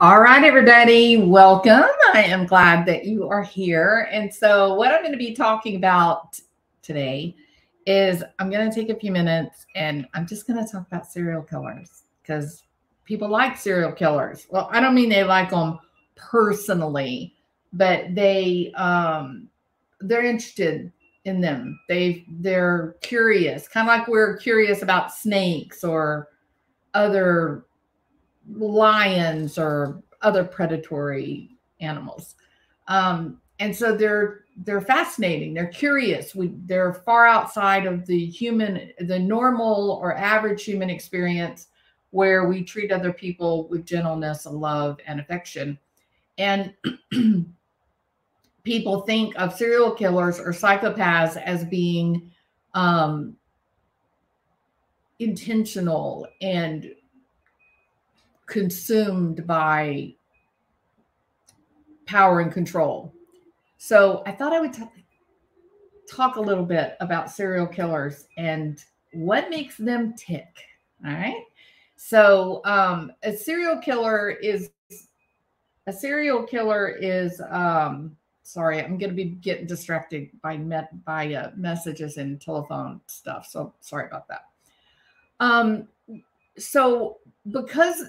All right, everybody, welcome. I am glad that you are here. And so what I'm going to be talking about today is I'm going to take a few minutes and I'm just going to talk about serial killers because people like serial killers. Well, I don't mean they like them personally, but they're interested in them. They're curious, kind of like we're curious about snakes or other lions or other predatory animals. And so they're fascinating. They're curious. They're far outside of the normal or average human experience where we treat other people with gentleness and love and affection. And people think of serial killers or psychopaths as being intentional and consumed by power and control. So I thought I would talk a little bit about serial killers and what makes them tick. All right. So a serial killer is sorry, I'm going to be getting distracted by messages and telephone stuff. So sorry about that. So because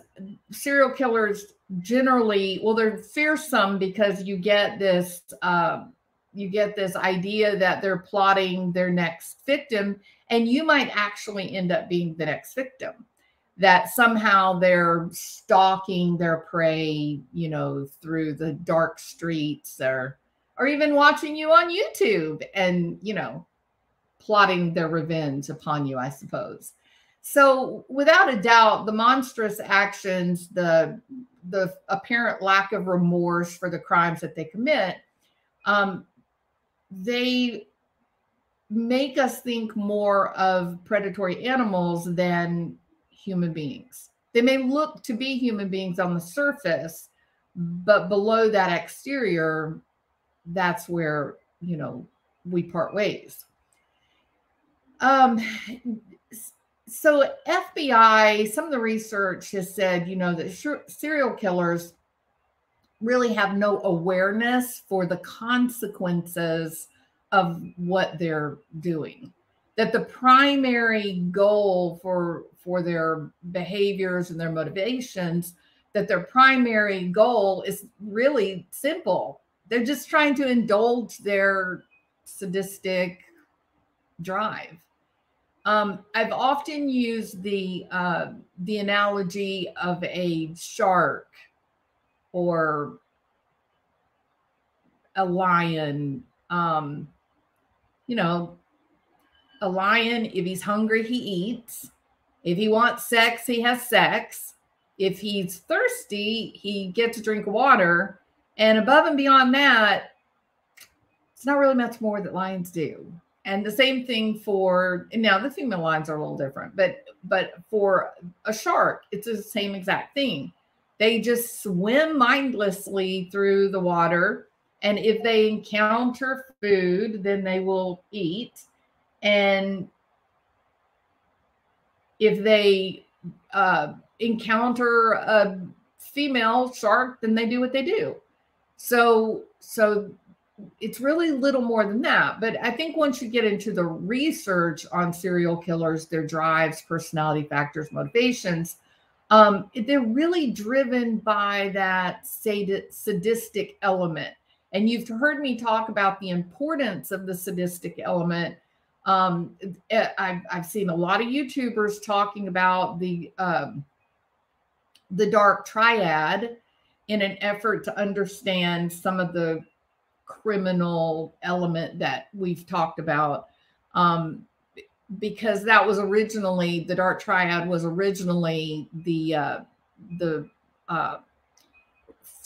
serial killers generally, well, they're fearsome because you get this idea that they're plotting their next victim, and you might actually end up being the next victim, that somehow they're stalking their prey, you know, through the dark streets or even watching you on YouTube and, you know, plotting their revenge upon you, I suppose. So without a doubt, the monstrous actions, the apparent lack of remorse for the crimes that they commit, they make us think more of predatory animals than human beings. They may look to be human beings on the surface, but below that exterior, that's where, you know, we part ways. So FBI, some of the research has said, you know, that serial killers really have no awareness for the consequences of what they're doing, that the primary goal for their behaviors and their motivations, that their primary goal is really simple. They're just trying to indulge their sadistic drive. I've often used the analogy of a shark or a lion. You know, a lion, if he's hungry, he eats. If he wants sex, he has sex. If he's thirsty, he gets a drink of water. And above and beyond that, it's not really much more that lions do. And the same thing for, now the female lions are a little different, but for a shark, it's the same exact thing. They just swim mindlessly through the water. And if they encounter food, then they will eat. And if they encounter a female shark, then they do what they do. So it's really little more than that. But I think once you get into the research on serial killers, their drives, personality factors, motivations, they're really driven by that sadistic element. And you've heard me talk about the importance of the sadistic element. I've seen a lot of YouTubers talking about the dark triad in an effort to understand some of the criminal element that we've talked about, because that was originally, the dark triad was originally the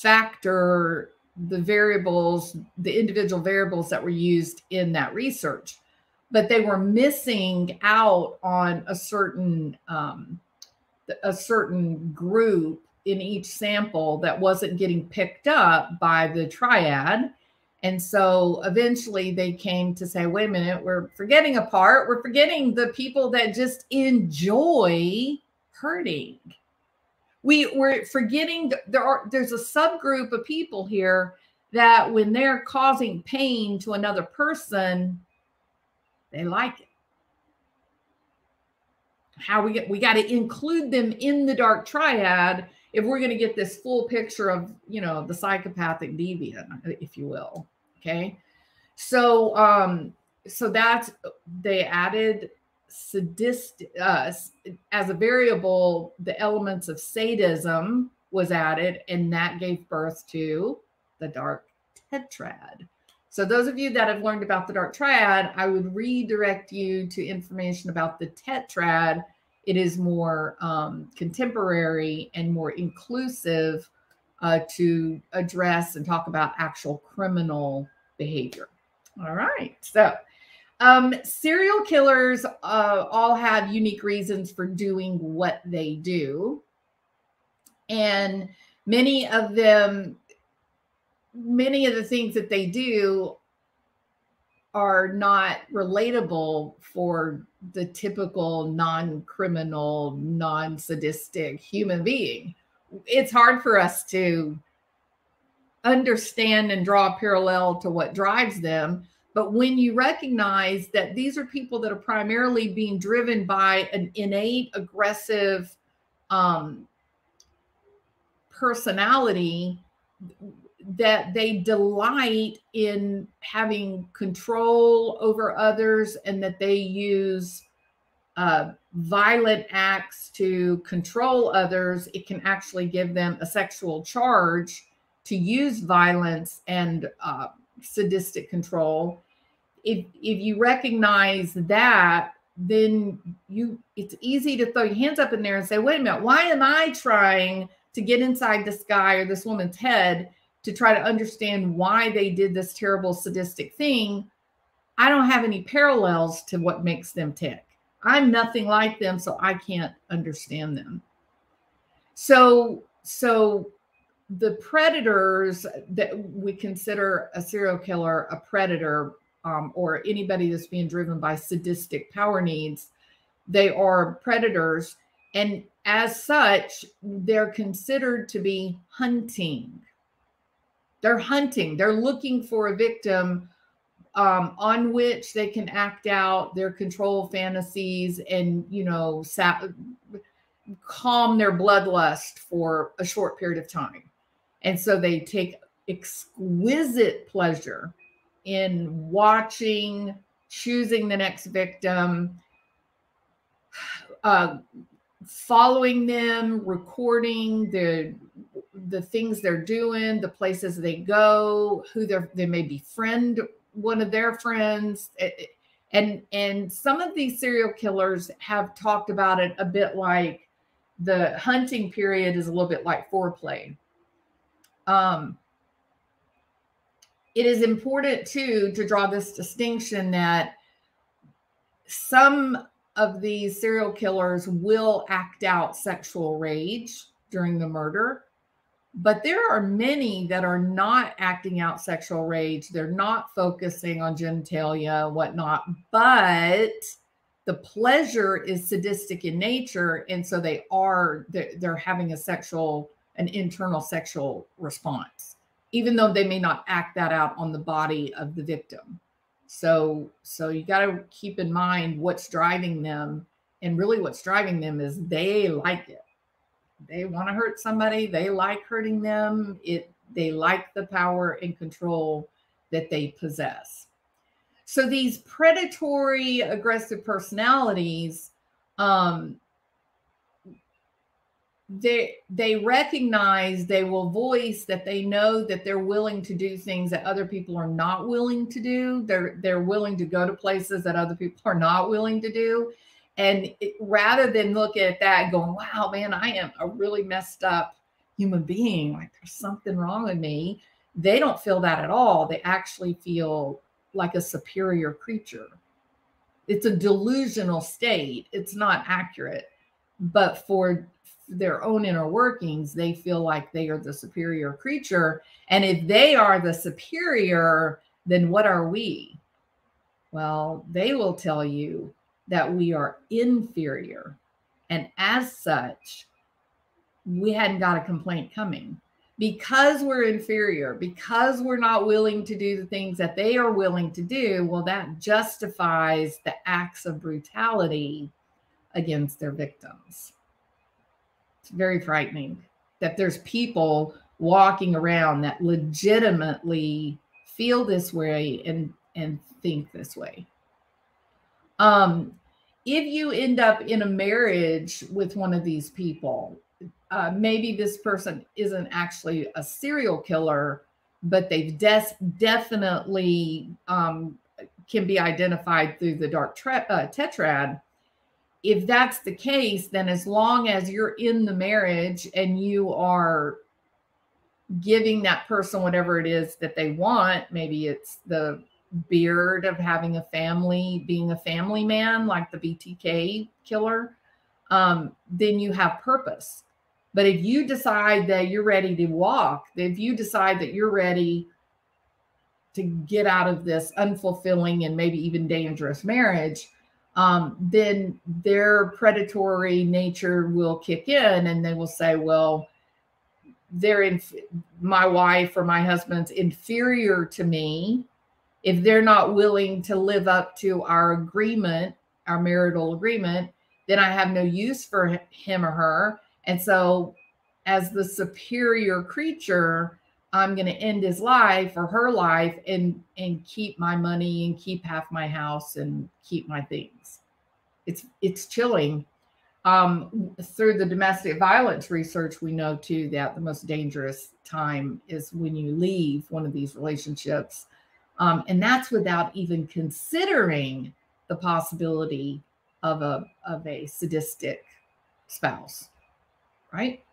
factor, the variables, the individual variables that were used in that research, but they were missing out on a certain group in each sample that wasn't getting picked up by the triad. And so eventually they came to say, wait a minute, we're forgetting a part. We're forgetting the people that just enjoy hurting. we're forgetting there's a subgroup of people here that when they're causing pain to another person, they like it. We got to include them in the dark triad if we're going to get this full picture of, you know, the psychopathic deviant, if you will. Okay. So, so that's, they added sadistic, as a variable, the elements of sadism was added, and that gave birth to the dark tetrad. So those of you that have learned about the dark triad, I would redirect you to information about the tetrad. It is more contemporary and more inclusive to address and talk about actual criminal behavior. All right. So serial killers all have unique reasons for doing what they do. And many of them, many of the things that they do are not relatable for the typical non-criminal, non-sadistic human being. It's hard for us to understand and draw a parallel to what drives them. But when you recognize that these are people that are primarily being driven by an innate, aggressive personality, that they delight in having control over others, and that they use violent acts to control others, it can actually give them a sexual charge to use violence and sadistic control. If you recognize that, then it's easy to throw your hands up in there and say, wait a minute, why am I trying to get inside this guy or this woman's head to try to understand why they did this terrible sadistic thing? I don't have any parallels to what makes them tick. I'm nothing like them, so I can't understand them. So the predators that we consider a serial killer a predator, or anybody that's being driven by sadistic power needs, they are predators. And as such, they're considered to be hunting. They're hunting. They're looking for a victim on which they can act out their control fantasies and, you know, calm their bloodlust for a short period of time. And so they take exquisite pleasure in watching, choosing the next victim, following them, recording the things they're doing, the places they go, who they may befriend one of their friends. And some of these serial killers have talked about it a bit like the hunting period is a little bit like foreplay. It is important too, to draw this distinction that some of these serial killers will act out sexual rage during the murder. But there are many that are not acting out sexual rage. They're not focusing on genitalia and whatnot, but the pleasure is sadistic in nature. And so they're having an internal sexual response, even though they may not act that out on the body of the victim. So you got to keep in mind what's driving them, and really what's driving them is they like it. They want to hurt somebody. They like hurting them. They like the power and control that they possess. So these predatory, aggressive personalities, they recognize, they will voice that they know that they're willing to do things that other people are not willing to do. They're willing to go to places that other people are not willing to do. And rather than look at that going, wow, man, I am a really messed up human being, like there's something wrong with me, they don't feel that at all. They actually feel like a superior creature. It's a delusional state. It's not accurate. But for their own inner workings, they feel like they are the superior creature. And if they are the superior, then what are we? Well, they will tell you that we are inferior. And as such, we hadn't got a complaint coming. Because we're inferior, because we're not willing to do the things that they are willing to do, well, that justifies the acts of brutality against their victims. It's very frightening that there's people walking around that legitimately feel this way and think this way. If you end up in a marriage with one of these people, maybe this person isn't actually a serial killer, but they've definitely can be identified through the dark tetrad. If that's the case, then as long as you're in the marriage and you are giving that person whatever it is that they want, maybe it's the beard of having a family, being a family man like the BTK killer, then you have purpose. But if you decide that you're ready to walk, if you decide that you're ready to get out of this unfulfilling and maybe even dangerous marriage, then their predatory nature will kick in and they will say, well, my wife or my husband's inferior to me. If they're not willing to live up to our agreement, our marital agreement, then I have no use for him or her. And so as the superior creature, I'm going to end his life or her life and keep my money and keep half my house and keep my things. It's chilling. Through the domestic violence research, we know too that the most dangerous time is when you leave one of these relationships. And that's without even considering the possibility of a sadistic spouse. Right?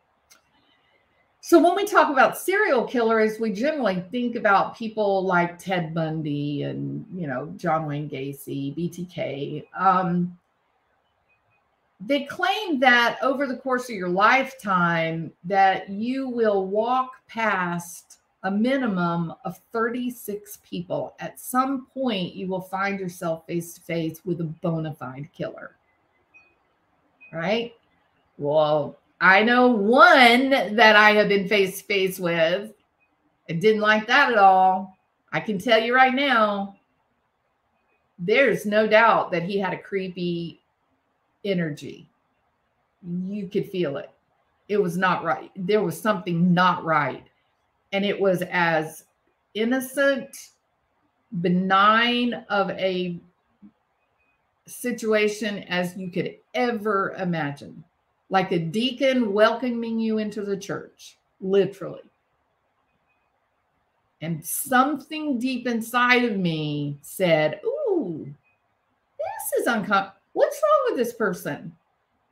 So when we talk about serial killers, we generally think about people like Ted Bundy and, you know, John Wayne Gacy, BTK. They claim that over the course of your lifetime that you will walk past a minimum of 36 people. At some point, you will find yourself face to face with a bona fide killer. Right? Well, I know one that I have been face to face with. I didn't like that at all. I can tell you right now, there's no doubt that he had a creepy energy. You could feel it. It was not right. There was something not right. And it was as innocent, benign of a situation as you could ever imagine. Like a deacon welcoming you into the church, literally. And something deep inside of me said, ooh, this is uncomfortable. What's wrong with this person?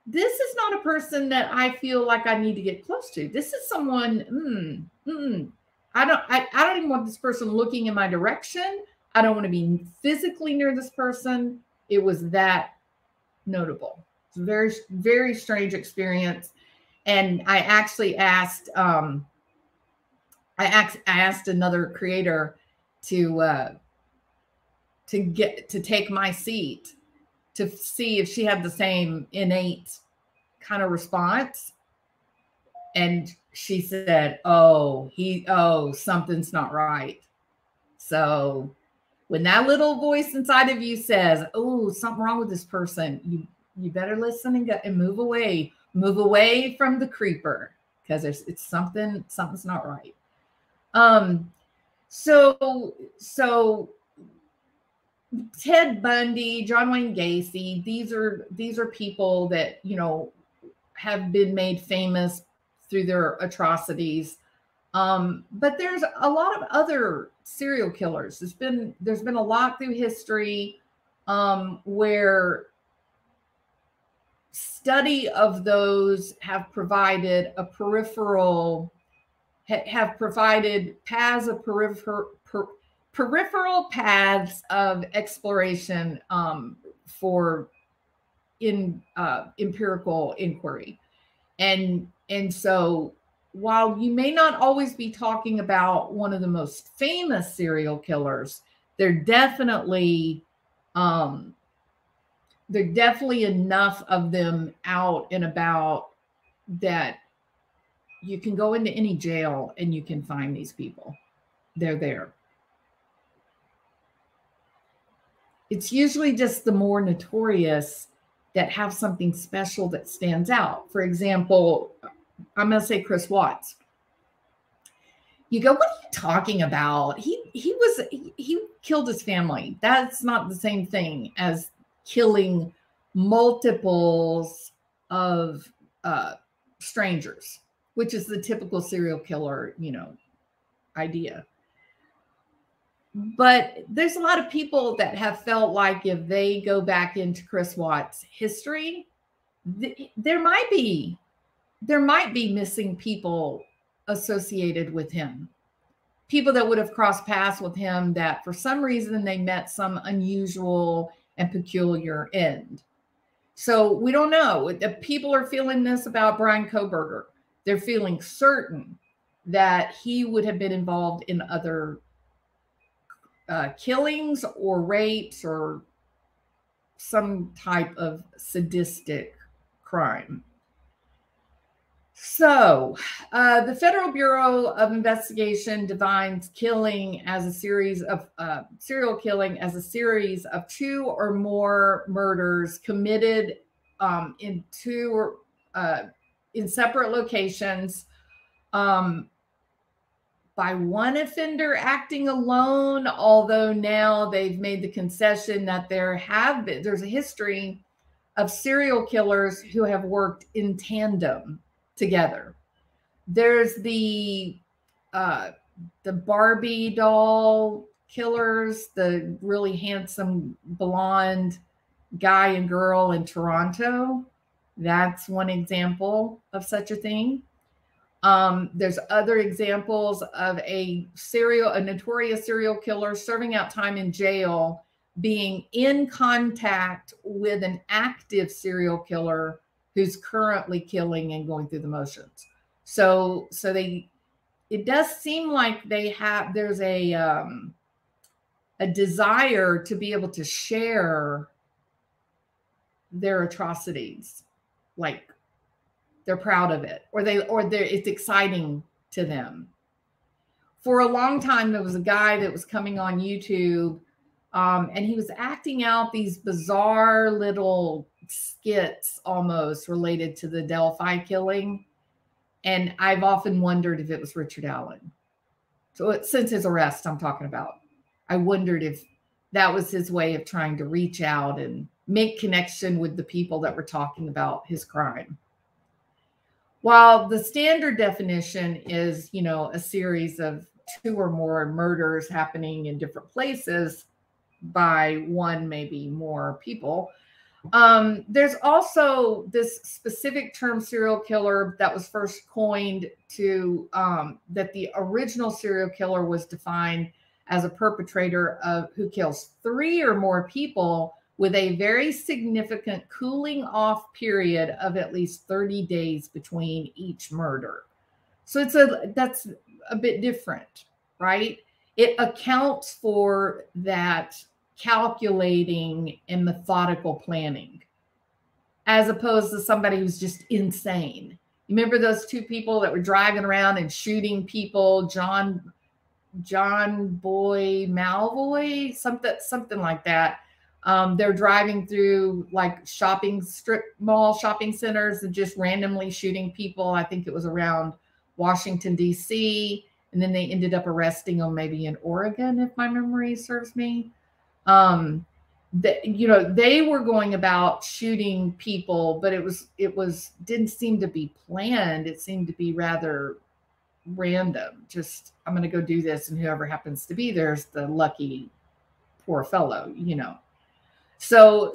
This is not a person that I feel like I need to get close to. This is someone, I don't even want this person looking in my direction. I don't want to be physically near this person. It was that notable. It's a very, very strange experience. And I actually asked, I asked another creator to take my seat to see if she had the same innate kind of response. And she said, oh, something's not right. So when that little voice inside of you says, oh, something wrong with this person, you better listen and go, and move away from the creeper, because it's something's not right. So Ted Bundy, John Wayne Gacy, these are people that, you know, have been made famous through their atrocities. But there's a lot of other serial killers. There's been a lot through history where study of those have provided a peripheral, have provided paths of peripheral paths of exploration for empirical inquiry. And so while you may not always be talking about one of the most famous serial killers, there are definitely enough of them out and about that You can go into any jail and you can find these people. They're there. It's usually just the more notorious that have something special that stands out. For example, I'm going to say Chris Watts. You go, what are you talking about? He killed his family. That's not the same thing as killing multiples of strangers, which is the typical serial killer, you know, idea. But there's a lot of people that have felt like if they go back into Chris Watts' history, there might be missing people associated with him. People that would have crossed paths with him that for some reason they met some unusual and peculiar end. So we don't know. The people are feeling this about Brian Koberger. They're feeling certain that he would have been involved in other killings or rapes or some type of sadistic crime. So the Federal Bureau of Investigation defines killing as a series of serial killing as a series of two or more murders committed in two or in separate locations by one offender acting alone. Although now they've made the concession that there's a history of serial killers who have worked in tandem together. There's the Barbie doll killers, the really handsome blonde guy and girl in Toronto. That's one example of such a thing. There's other examples of a notorious serial killer serving out time in jail, being in contact with an active serial killer who's currently killing and going through the motions. So it does seem like there's a desire to be able to share their atrocities, like they're proud of it, or it's exciting to them. For a long time, there was a guy that was coming on YouTube, and he was acting out these bizarre little skits almost related to the Delphi killing. And I've often wondered if it was Richard Allen. So since his arrest, I'm talking about, I wondered if that was his way of trying to reach out and make connection with the people that were talking about his crime. While the standard definition is, you know, a series of two or more murders happening in different places by one, maybe more people, there's also this specific term serial killer that was first coined to that the original serial killer was defined as a perpetrator who kills three or more people with a very significant cooling off period of at least 30 days between each murder. So that's a bit different, right? It accounts for that calculating and methodical planning, as opposed to somebody who's just insane. Remember those two people that were driving around and shooting people, John Boy Malvoy, something like that. They're driving through like shopping centers and just randomly shooting people. I think it was around Washington, D.C., and then they ended up arresting them maybe in Oregon, if my memory serves me. You know, they were going about shooting people, but it didn't seem to be planned. It seemed to be rather random. Just, I'm going to go do this, and whoever happens to be there's the lucky poor fellow, you know. So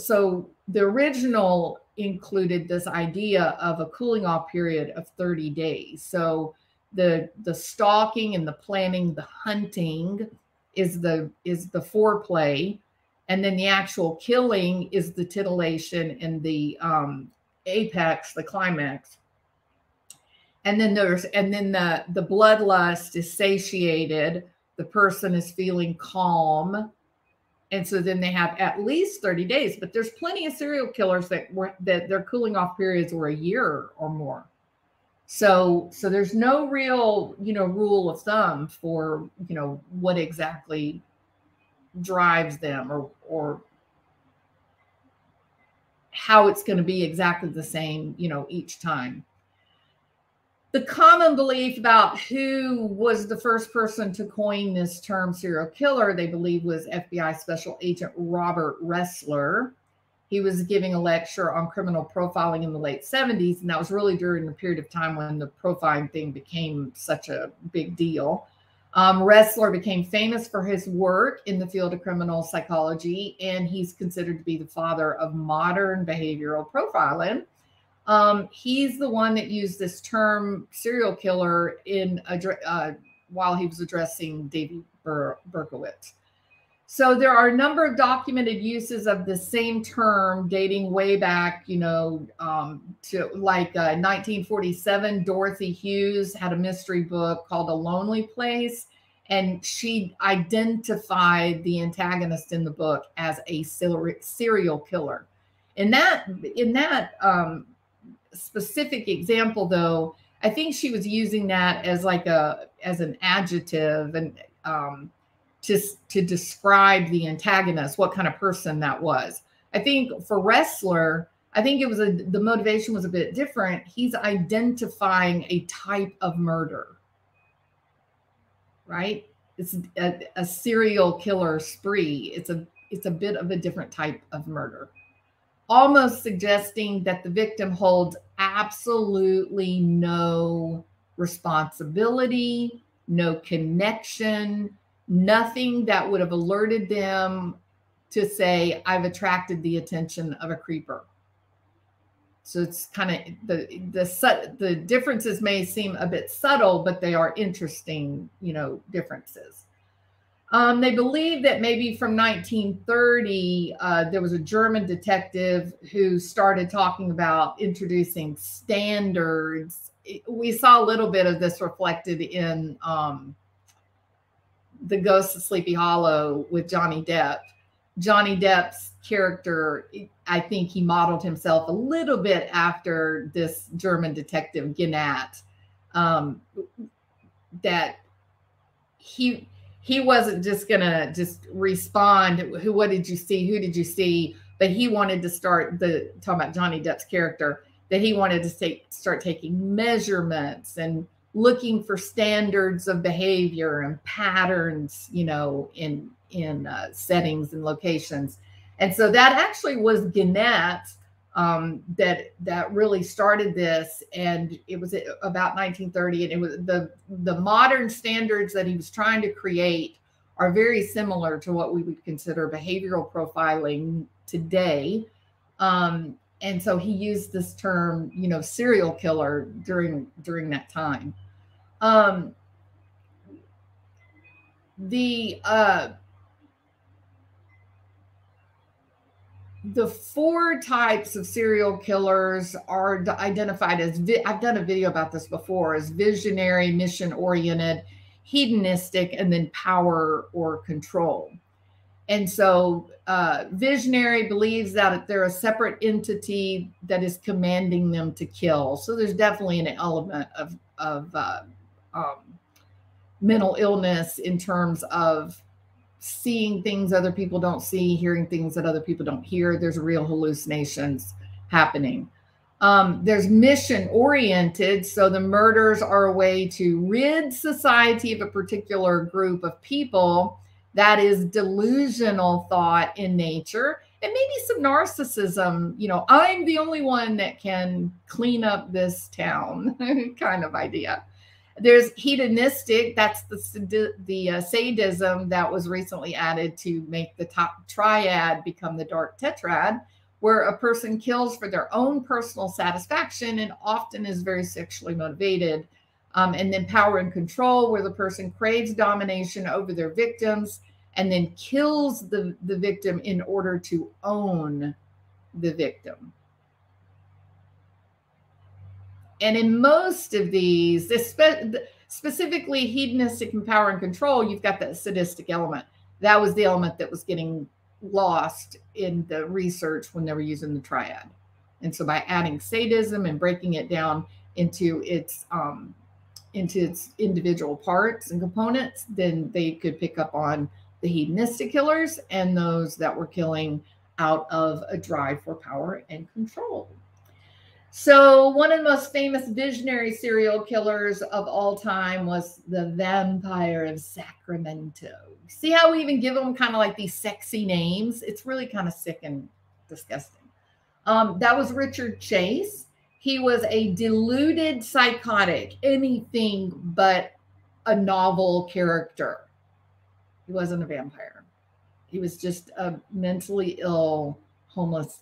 the original included this idea of a cooling off period of 30 days. So the stalking and the planning, the hunting is the foreplay, and then the actual killing is the titillation and the apex, the climax. And then the bloodlust is satiated. The person is feeling calm, and so then they have at least 30 days. But there's plenty of serial killers that their cooling off periods were a year or more. So there's no real, rule of thumb for, what exactly drives them or how it's going to be exactly the same, each time. The common belief about who was the first person to coin this term serial killer, they believe, was FBI Special Agent Robert Ressler. He was giving a lecture on criminal profiling in the late 70s, and that was really during the period of time when the profiling thing became such a big deal. Ressler became famous for his work in the field of criminal psychology, and he's considered to be the father of modern behavioral profiling. He's the one that used this term serial killer in while he was addressing David Berkowitz. So there are a number of documented uses of the same term dating way back, to like 1947. Dorothy Hughes had a mystery book called A Lonely Place, and she identified the antagonist in the book as a serial killer. In that specific example, though, I think she was using that as like an adjective and to describe the antagonist, what kind of person that was. I think for Ressler, it was the motivation was a bit different. He's identifying a type of murder, right? It's a serial killer spree. It's a bit of a different type of murder, almost suggesting that the victim holds absolutely no responsibility, no connection, nothing that would have alerted them to say, I've attracted the attention of a creeper. So it's kind of the differences may seem a bit subtle, but they are interesting, differences. They believe that maybe from 1930, there was a German detective who started talking about introducing standards. We saw a little bit of this reflected in The Ghost of Sleepy Hollow with Johnny Depp. Johnny Depp's character, I think he modeled himself a little bit after this German detective, Gennat, that he wasn't just going to just respond, what did you see? Who did you see? But he wanted to start talking about Johnny Depp's character, that he wanted to start taking measurements and looking for standards of behavior and patterns, in settings and locations. And so that actually was Gennat that really started this. And it was about 1930, and it was the modern standards that he was trying to create are very similar to what we would consider behavioral profiling today. And so he used this term, serial killer during that time. The four types of serial killers are identified as, I've done a video about this before, as visionary, mission-oriented, hedonistic, and then power or control. And so visionary believes that they're a separate entity that is commanding them to kill. So there's definitely an element of mental illness in terms of seeing things other people don't see, hearing things that other people don't hear. There's real hallucinations happening. There's mission-oriented, so the murders are a way to rid society of a particular group of people. That is delusional thought in nature, and maybe some narcissism, I'm the only one that can clean up this town kind of idea. There's hedonistic, that's the sadism that was recently added to make the top triad become the dark tetrad, where a person kills for their own personal satisfaction and often is very sexually motivated. And then power and control, where the person craves domination over their victims and then kills the victim in order to own the victim. And in most of these, specifically hedonistic and power and control, you've got that sadistic element. That was the element that was getting lost in the research when they were using the triad. And so by adding sadism and breaking it down, into its individual parts and components, then they could pick up on the hedonistic killers and those that were killing out of a drive for power and control. So one of the most famous visionary serial killers of all time was the Vampire of Sacramento. See how we even give them kind of like these sexy names? It's really kind of sick and disgusting. That was Richard Chase. He was a deluded psychotic, anything but a novel character. He wasn't a vampire. He was just a mentally ill, homeless,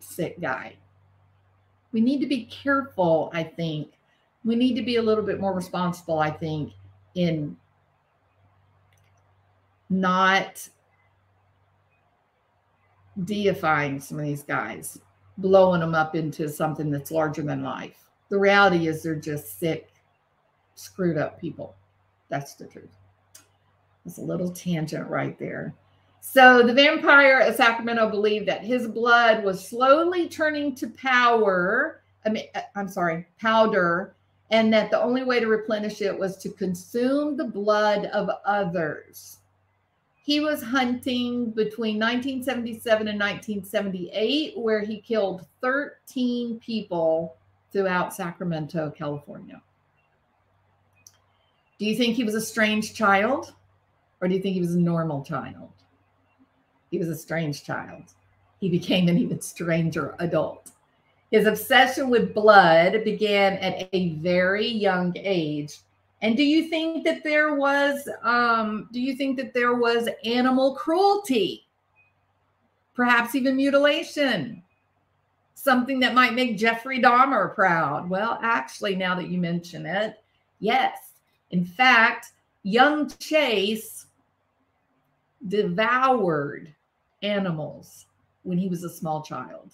sick guy. We need to be careful, I think. We need to be a little bit more responsible, I think, in not deifying some of these guys, blowing them up into something that's larger than life. The reality is they're just sick, screwed up people. That's the truth. That's a little tangent right there. So the Vampire of Sacramento believed that his blood was slowly turning to powder, and that the only way to replenish it was to consume the blood of others. He was hunting between 1977 and 1978, where he killed 13 people throughout Sacramento, California. Do you think he was a strange child, or do you think he was a normal child? He was a strange child. He became an even stranger adult. His obsession with blood began at a very young age. And do you think that there was, animal cruelty? Perhaps even mutilation? Something that might make Jeffrey Dahmer proud? Well, actually, now that you mention it, yes. In fact, young Chase devoured animals when he was a small child.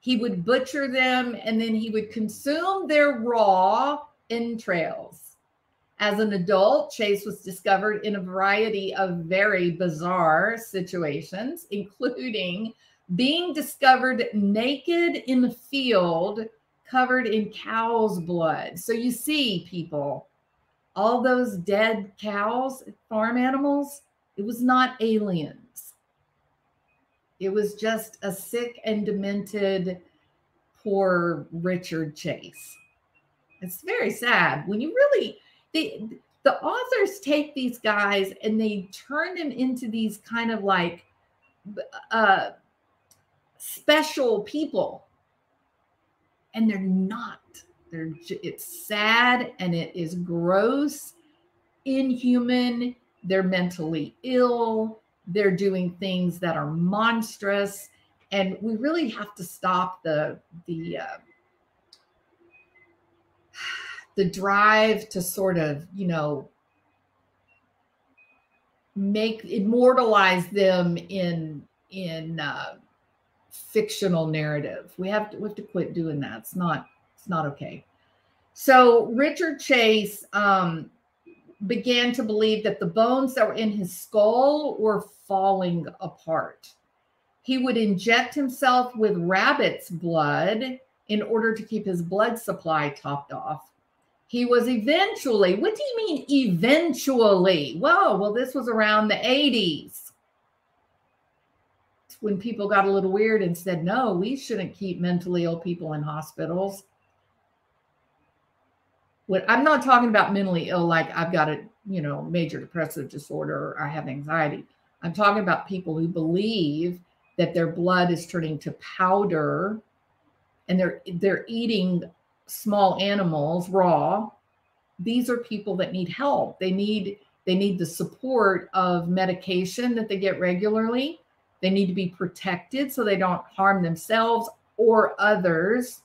He would butcher them, and then he would consume their raw entrails. As an adult, Chase was discovered in a variety of very bizarre situations, including being discovered naked in a field covered in cow's blood. So you see, people, all those dead cows, farm animals, it was not aliens. It was just a sick and demented, poor Richard Chase. It's very sad. When you really, the authors take these guys and they turn them into these kind of like special people. And they're not. It's sad, and it is gross, inhuman. They're mentally ill. They're doing things that are monstrous. And we really have to stop the drive to sort of, you know, immortalize them in fictional narrative. We have to quit doing that. It's not okay. So Richard Chase, began to believe that the bones that were in his skull were falling apart. He would inject himself with rabbit's blood in order to keep his blood supply topped off. He was eventually, what do you mean eventually? Whoa, well, this was around the 80s. It's when people got a little weird and said, no, we shouldn't keep mentally ill people in hospitals. I'm not talking about mentally ill, like I've got a, you know, major depressive disorder or I have anxiety. I'm talking about people who believe that their blood is turning to powder, and they're eating small animals raw. These are people that need help. They need the support of medication that they get regularly. They need to be protected so they don't harm themselves or others.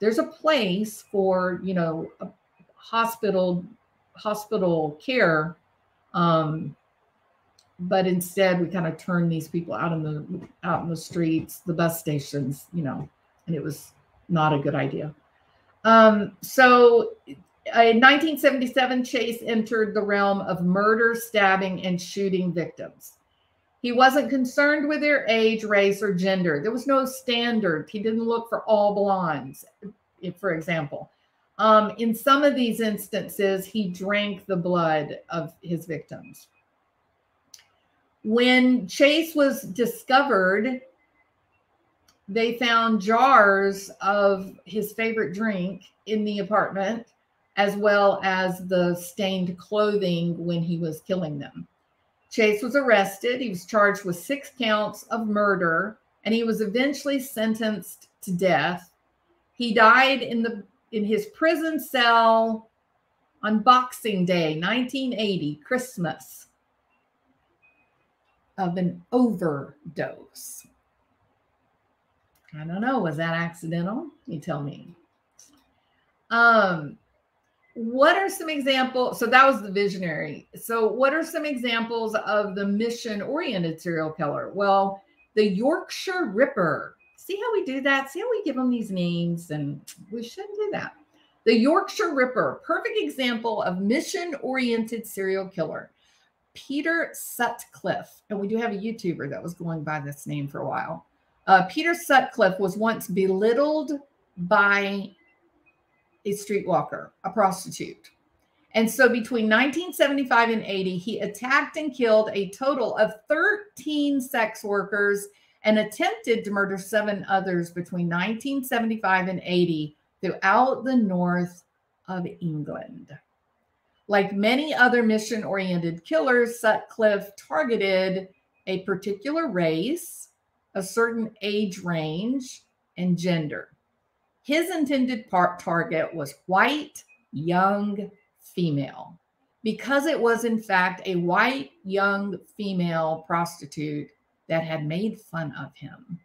There's a place for, you know, hospital care, but instead we kind of turn these people out in the streets, the bus stations, you know, and it was not a good idea. So in 1977, Chase entered the realm of murder, stabbing, and shooting victims. He wasn't concerned with their age, race, or gender. There was no standard. He didn't look for all blondes, for example. In some of these instances, he drank the blood of his victims. When Chase was discovered, they found jars of his favorite drink in the apartment, as well as the stained clothing when he was killing them. Chase was arrested. He was charged with 6 counts of murder, and he was eventually sentenced to death. He died in his prison cell on Boxing Day, 1980, Christmas, of an overdose. I don't know. Was that accidental? You tell me. What are some examples? So that was the visionary. So what are some examples of the mission-oriented serial killer? Well, the Yorkshire Ripper. See how we do that? See how we give them these names? And we shouldn't do that. The Yorkshire Ripper, perfect example of mission-oriented serial killer. Peter Sutcliffe, and we do have a YouTuber that was going by this name for a while. Peter Sutcliffe was once belittled by a streetwalker, a prostitute. And so between 1975 and 80, he attacked and killed a total of 13 sex workers and attempted to murder 7 others between 1975 and 80 throughout the north of England. Like many other mission-oriented killers, Sutcliffe targeted a particular race, a certain age range, and gender. His intended target was white, young female, because it was, in fact, a white, young female prostitute that had made fun of him.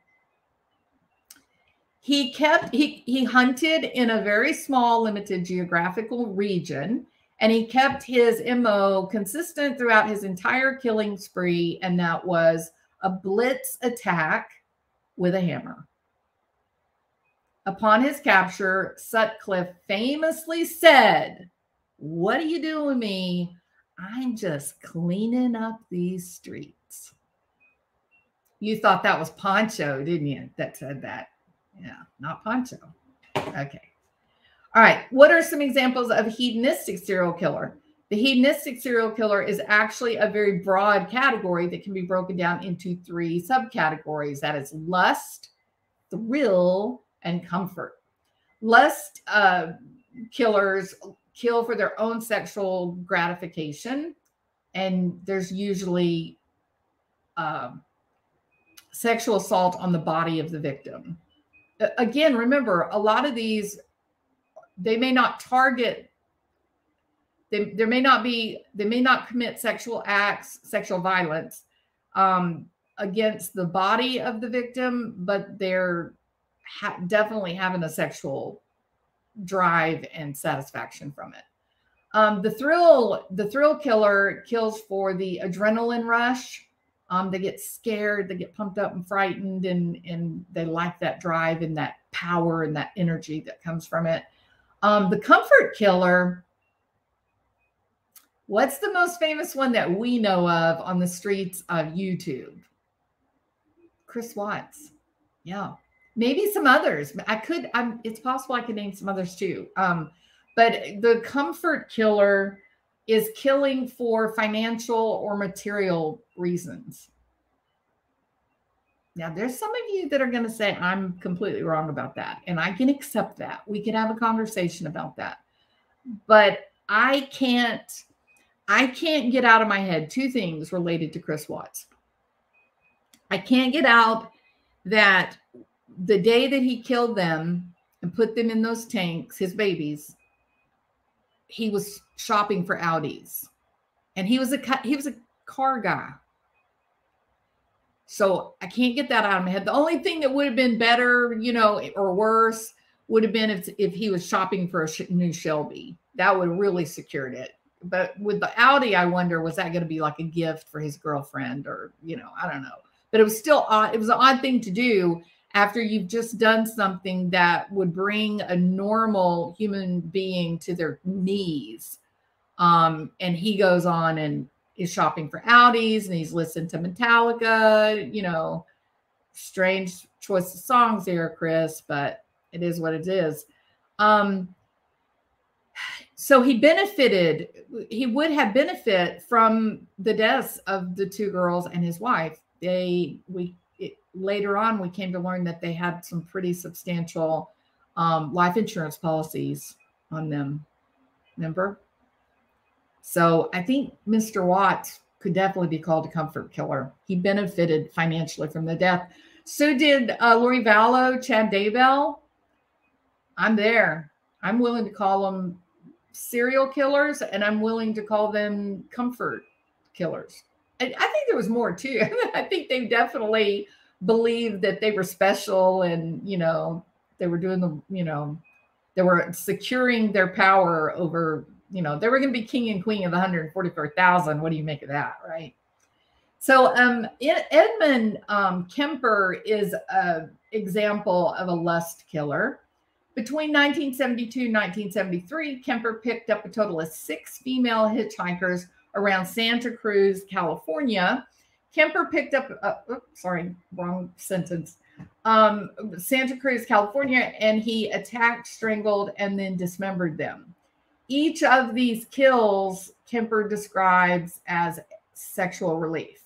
He hunted in a very small, limited geographical region, and he kept his MO consistent throughout his entire killing spree, and that was a blitz attack with a hammer. Upon his capture, Sutcliffe famously said, "What are you doing with me? I'm just cleaning up these streets." You thought that was Poncho, didn't you, that said that? Yeah, not Poncho. Okay. All right, what are some examples of hedonistic serial killer? The hedonistic serial killer is actually a very broad category that can be broken down into 3 subcategories. That is lust, thrill, and comfort. Lust killers kill for their own sexual gratification, and there's usually sexual assault on the body of the victim. Again, remember, a lot of these, they may not target, they may not commit sexual acts, sexual violence against the body of the victim, but they're definitely having a sexual drive and satisfaction from it. The thrill killer kills for the adrenaline rush. They get scared, they get pumped up and frightened, and they like that drive and that power and that energy that comes from it. The comfort killer, what's the most famous one that we know of on the streets of YouTube? Chris Watts. Yeah. Maybe some others. It's possible I could name some others too. But the comfort killer is killing for financial or material reasons. Now, there's some of you that are going to say, I'm completely wrong about that. And I can accept that. We can have a conversation about that. But I can't get out of my head 2 things related to Chris Watts. I can't get out that the day that he killed them and put them in those tanks, his babies, he was shopping for Audis. And he was a car guy. So I can't get that out of my head. The only thing that would have been better, you know, or worse, would have been if he was shopping for a new Shelby. That would have really secured it. But with the Audi, I wonder, was that going to be like a gift for his girlfriend, or, you know, I don't know. But it was still odd. It was an odd thing to do after you've just done something that would bring a normal human being to their knees. And he goes on and is shopping for Audis, and he's listened to Metallica. You know, strange choice of songs there, Chris, but it is what it is. So he benefited, he would have benefit from the deaths of the two girls and his wife. Later on, we came to learn that they had some pretty substantial life insurance policies on them. Remember? So I think Mr. Watts could definitely be called a comfort killer. He benefited financially from the death. So did Lori Vallow, Chad Daybell. I'm there. I'm willing to call them serial killers, and I'm willing to call them comfort killers. And I think there was more too. I think they definitely believed that they were special, and you know, they were doing the, you know, they were securing their power over, you know, they were going to be king and queen of the 144,000. What do you make of that, right? So Edmund Kemper is an example of a lust killer. Between 1972 and 1973, Kemper picked up a total of 6 female hitchhikers around Santa Cruz, California. Kemper picked up, oops, sorry, wrong sentence, Santa Cruz, California, and he attacked, strangled, and then dismembered them. Each of these kills, Kemper describes as sexual relief.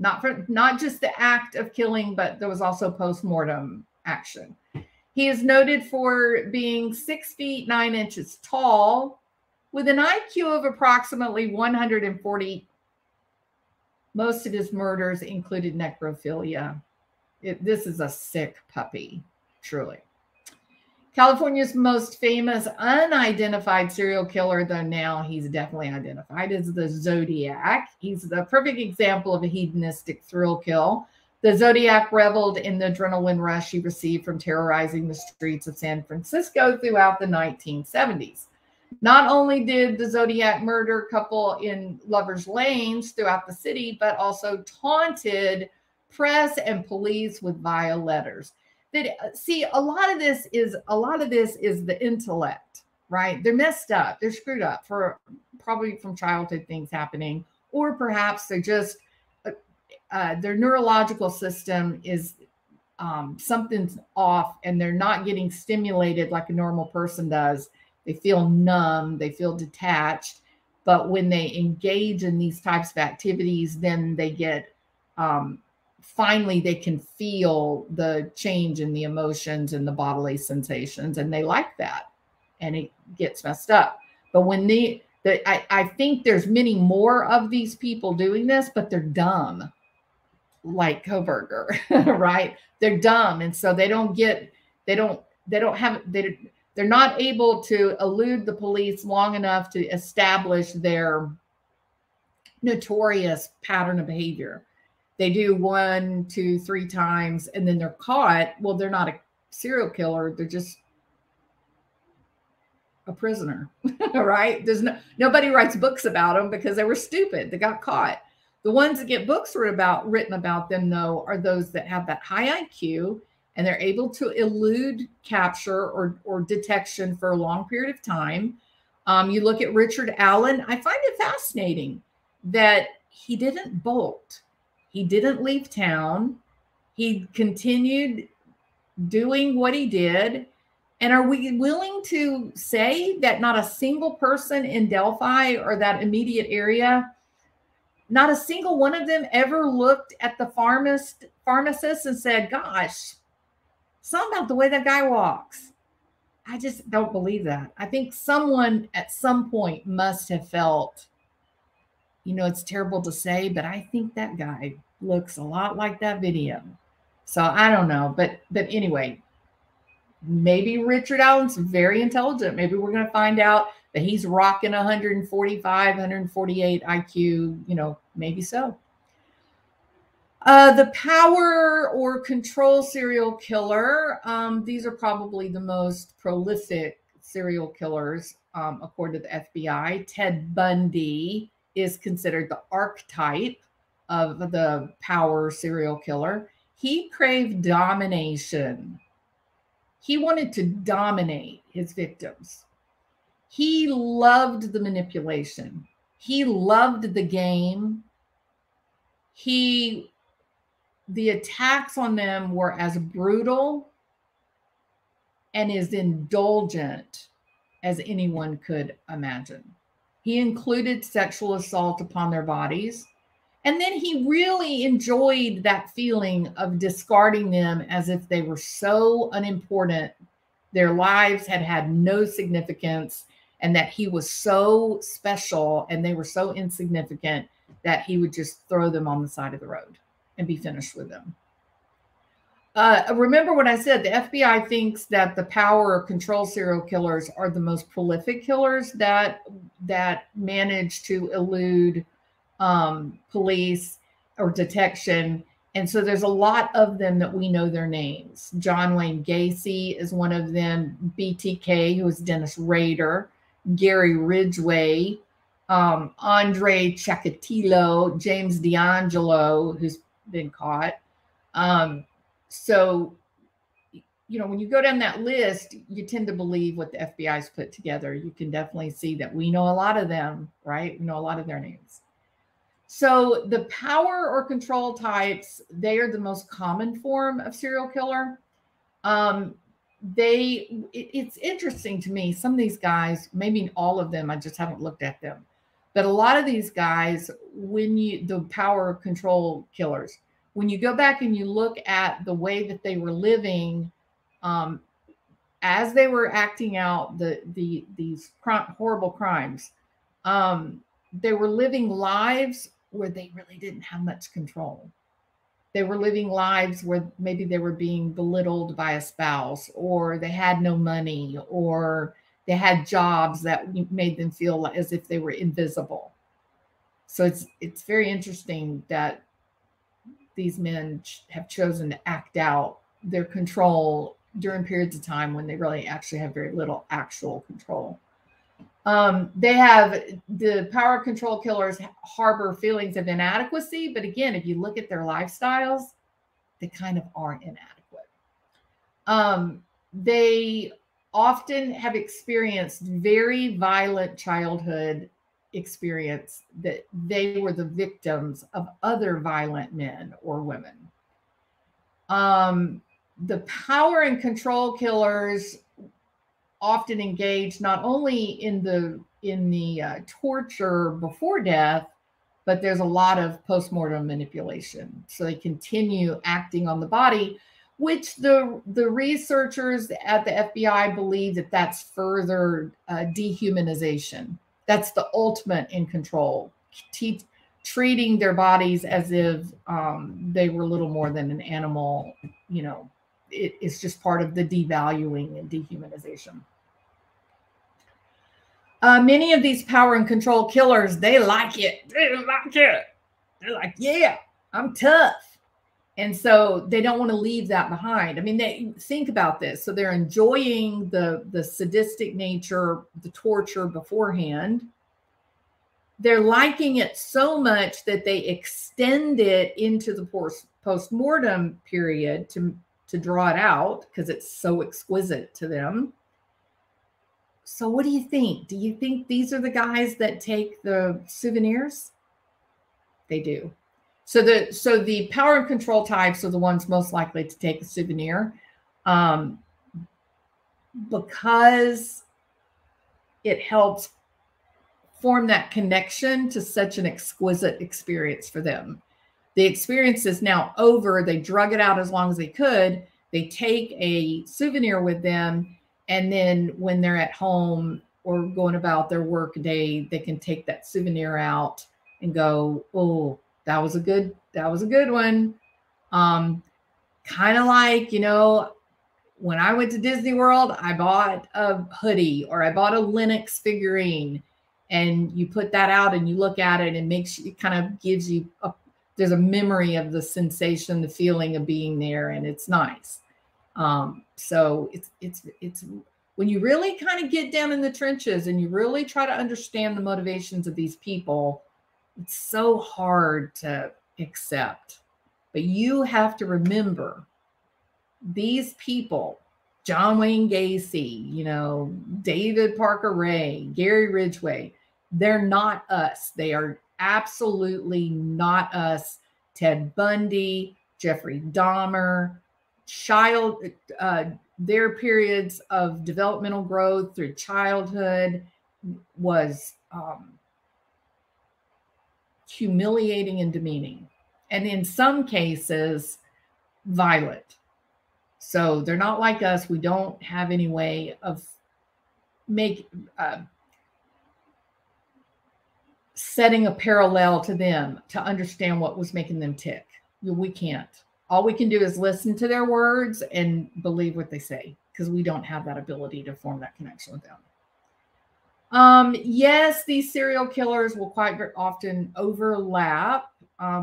Not just the act of killing, but there was also post-mortem action. He is noted for being 6 feet 9 inches tall with an IQ of approximately 140. Most of his murders included necrophilia. This is a sick puppy, truly. California's most famous unidentified serial killer, though now he's definitely identified, is the Zodiac. He's the perfect example of a hedonistic thrill kill. The Zodiac reveled in the adrenaline rush he received from terrorizing the streets of San Francisco throughout the 1970s. Not only did the Zodiac murder a couple in lovers' lanes throughout the city, but also taunted press and police with vile letters. See, a lot of this is the intellect, right? They're messed up. They're screwed up for probably from childhood things happening, or perhaps they're just their neurological system is something's off, and they're not getting stimulated like a normal person does. They feel numb, they feel detached, but when they engage in these types of activities, then they get, finally they can feel the change in the emotions and the bodily sensations, and they like that, and it gets messed up. But when I think there's many more of these people doing this, but they're dumb, like Koberger, right? They're dumb. And so they're not able to elude the police long enough to establish their notorious pattern of behavior. They do 1, 2, 3 times, and then they're caught. Well, they're not a serial killer. They're just a prisoner, right? There's nobody writes books about them because they were stupid. They got caught. The ones that get books written about them, though, are those that have that high IQ, and they're able to elude capture or detection for a long period of time. You look at Richard Allen. I find it fascinating that he didn't bolt. He didn't leave town. He continued doing what he did. And are we willing to say that not a single person in Delphi or that immediate area, not a single one of them ever looked at the pharmacist and said, gosh, something about the way that guy walks? I just don't believe that. I think someone at some point must have felt, you know, it's terrible to say, but I think that guy looks a lot like that video. So I don't know. But anyway, maybe Richard Allen's very intelligent. Maybe we're going to find out that he's rocking 145, 148 IQ, you know, maybe so. The power or control serial killer, these are probably the most prolific serial killers, according to the FBI. Ted Bundy is considered the archetype of the power serial killer. He craved domination. He wanted to dominate his victims. He loved the manipulation. He loved the game. The attacks on them were as brutal and as indulgent as anyone could imagine. He included sexual assault upon their bodies. And then he really enjoyed that feeling of discarding them as if they were so unimportant, their lives had had no significance, and that he was so special and they were so insignificant that he would just throw them on the side of the road and be finished with them. Remember what I said, the FBI thinks that the power or control serial killers are the most prolific killers that manage to elude police or detection. And so there's a lot of them that we know their names. John Wayne Gacy is one of them. BTK, who is Dennis Rader. Gary Ridgway. Andre Chacatillo. James D'Angelo, who's been caught. So, you know, when you go down that list, you tend to believe what the FBI's put together. You can definitely see that we know a lot of them, right? We know a lot of their names. So the power or control types, they are the most common form of serial killer. It's interesting to me, some of these guys, maybe all of them, I just haven't looked at them. But a lot of these guys, the power or control killers, when you go back and you look at the way that they were living, as they were acting out these horrible crimes, they were living lives where they really didn't have much control. They were living lives where maybe they were being belittled by a spouse, or they had no money, or they had jobs that made them feel as if they were invisible. So it's very interesting that these men have chosen to act out their control during periods of time when they really actually have very little actual control. They have the power control killers harbor feelings of inadequacy. But again, if you look at their lifestyles, they kind of are inadequate. They often have experienced very violent childhood experience that they were the victims of other violent men or women. The power and control killers often engage not only in the torture before death, but there's a lot of postmortem manipulation. So they continue acting on the body, which the researchers at the FBI believe that that's further dehumanization. That's the ultimate in control, treating their bodies as if they were little more than an animal, you know. It's just part of the devaluing and dehumanization. Many of these power and control killers, they like it. They like it. They're like, yeah, I'm tough. And so they don't want to leave that behind. I mean, they think about this. So they're enjoying the sadistic nature, the torture beforehand. They're liking it so much that they extend it into the post-mortem period to draw it out because it's so exquisite to them. So what do you think? Do you think these are the guys that take the souvenirs? They do. So the power and control types are the ones most likely to take a souvenir because it helps form that connection to such an exquisite experience for them. The experience is now over. They drug it out as long as they could. They take a souvenir with them. And then when they're at home or going about their work day, they can take that souvenir out and go, oh, that was a good one. Kind of like, you know, when I went to Disney World, I bought a hoodie or I bought a Linux figurine, and you put that out and you look at it and it kind of gives you a there's a memory of the sensation, the feeling of being there, and it's nice. So it's when you really kind of get down in the trenches and you really try to understand the motivations of these people, it's so hard to accept. But you have to remember these people, John Wayne Gacy, you know, David Parker Ray, Gary Ridgway, they're not us. They are absolutely not us. Ted Bundy, Jeffrey Dahmer, their periods of developmental growth through childhood was humiliating and demeaning, and in some cases, violent. So they're not like us. We don't have any way of setting a parallel to them to understand what was making them tick. We can't. All we can do is listen to their words and believe what they say, because we don't have that ability to form that connection with them. Yes, these serial killers will quite often overlap.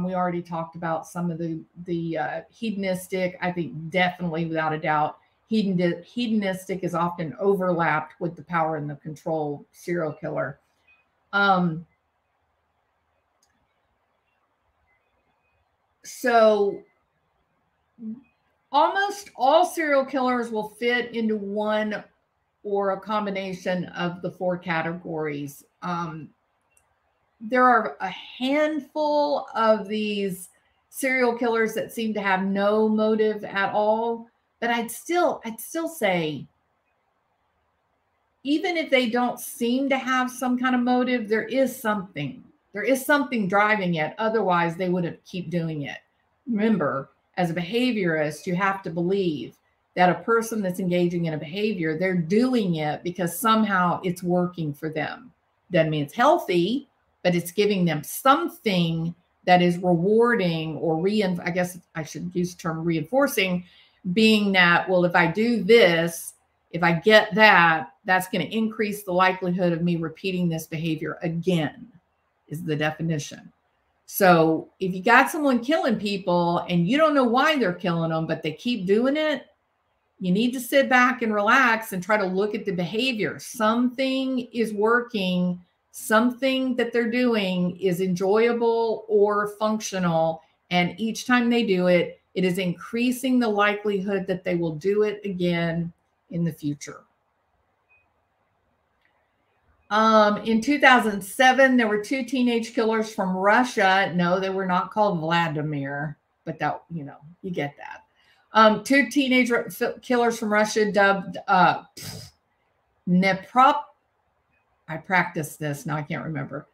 We already talked about some of the hedonistic. I think definitely, without a doubt, hedonistic is often overlapped with the power and the control serial killer. So almost all serial killers will fit into one or a combination of the four categories. There are a handful of these serial killers that seem to have no motive at all, but I'd still say, even if they don't seem to have some kind of motive, there is something. There is something driving it. Otherwise, they wouldn't keep doing it. Remember, as a behaviorist, you have to believe that a person that's engaging in a behavior, they're doing it because somehow it's working for them. Doesn't mean it's healthy, but it's giving them something that is rewarding or I guess I should use the term reinforcing, being that, well, if I do this, if I get that, that's going to increase the likelihood of me repeating this behavior again. Is the definition. So if you got someone killing people and you don't know why they're killing them, but they keep doing it, you need to sit back and relax and try to look at the behavior. Something is working. Something that they're doing is enjoyable or functional. And each time they do it, it is increasing the likelihood that they will do it again in the future. In 2007, there were two teenage killers from Russia. No, they were not called Vladimir, but that, you know, you get that. Two teenage killers from Russia dubbed Neprop. I practiced this. Now I can't remember.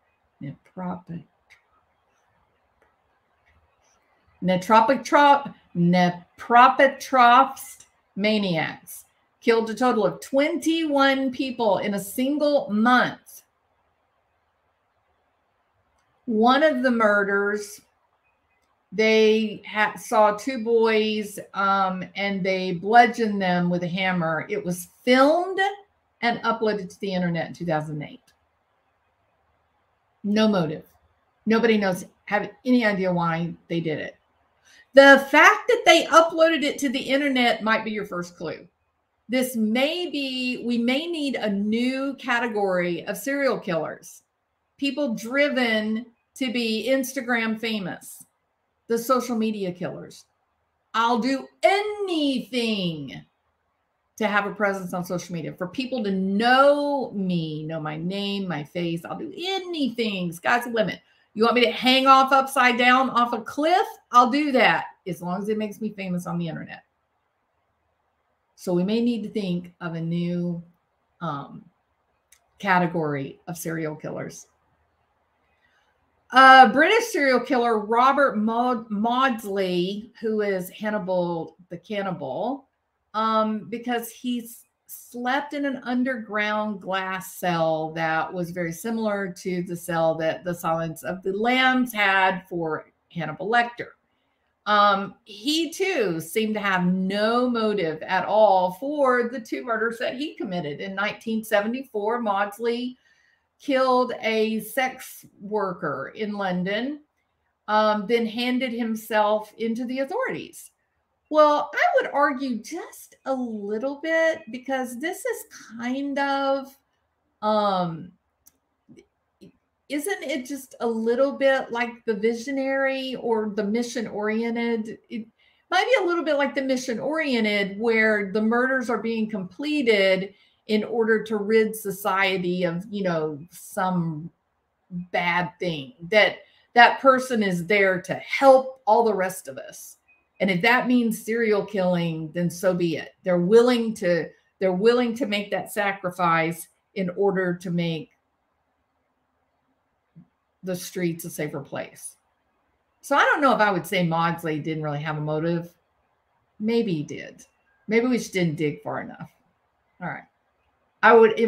Nepropetrovsk maniacs. Killed a total of 21 people in a single month. One of the murders, they saw two boys and they bludgeoned them with a hammer. It was filmed and uploaded to the internet in 2008. No motive. Nobody knows, have any idea why they did it. The fact that they uploaded it to the internet might be your first clue. This may be, we may need a new category of serial killers, people driven to be Instagram famous, the social media killers. I'll do anything to have a presence on social media, for people to know me, know my name, my face. I'll do anything. Sky's the limit. You want me to hang off upside down off a cliff? I'll do that, as long as it makes me famous on the internet. So we may need to think of a new category of serial killers. British serial killer Robert Maudsley, who is Hannibal the Cannibal, because he slept in an underground glass cell that was very similar to the cell that the Silence of the Lambs had for Hannibal Lecter. He too seemed to have no motive at all for the two murders that he committed. In 1974, Maudsley killed a sex worker in London, then handed himself into the authorities. Well, I would argue just a little bit, because this is kind of, isn't it just a little bit like the visionary or the mission-oriented? It might be a little bit like the mission-oriented, where the murders are being completed in order to rid society of, you know, some bad thing. That person is there to help all the rest of us. And if that means serial killing, then so be it. They're willing to make that sacrifice in order to make the streets a safer place. So I don't know if I would say Maudsley didn't really have a motive. Maybe he did. Maybe we just didn't dig far enough. All right.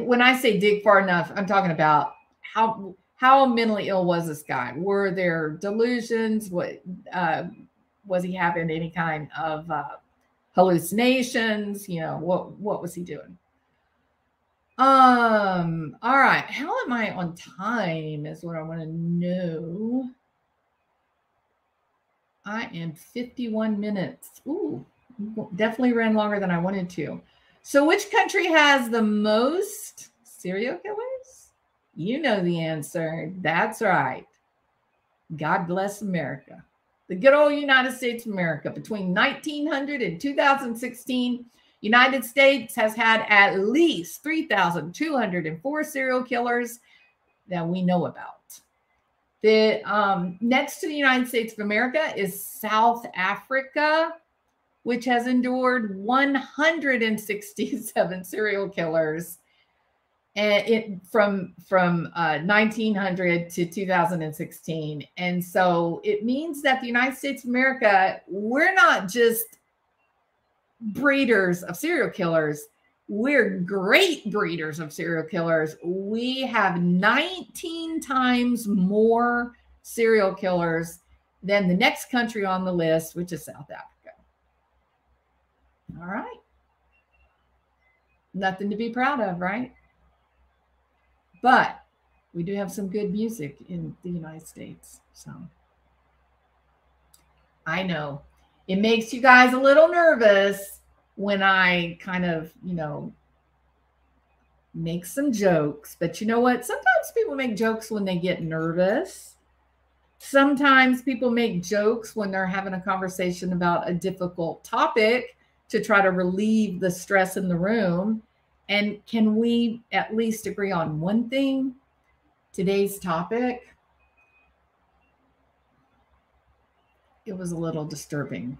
When I say dig far enough, I'm talking about how mentally ill was this guy? Were there delusions? Was he having any kind of hallucinations? You know, what was he doing? All right. How am I on time is what I want to know. I am 51 minutes. Ooh, definitely ran longer than I wanted to. So which country has the most serial killers? You know the answer. That's right. God bless America. The good old United States of America. Between 1900 and 2016, United States has had at least 3,204 serial killers that we know about. The next to the United States of America is South Africa, which has endured 167 serial killers and from 1900 to 2016. And so it means that the United States of America, we're not just breeders of serial killers. We're great breeders of serial killers. We have 19 times more serial killers than the next country on the list, which is South Africa. All right. Nothing to be proud of, right? But we do have some good music in the United States. So I know it makes you guys a little nervous when I kind of, you know, make some jokes. But you know what? Sometimes people make jokes when they get nervous. Sometimes people make jokes when they're having a conversation about a difficult topic to try to relieve the stress in the room. And can we at least agree on one thing? Today's topic, it was a little disturbing.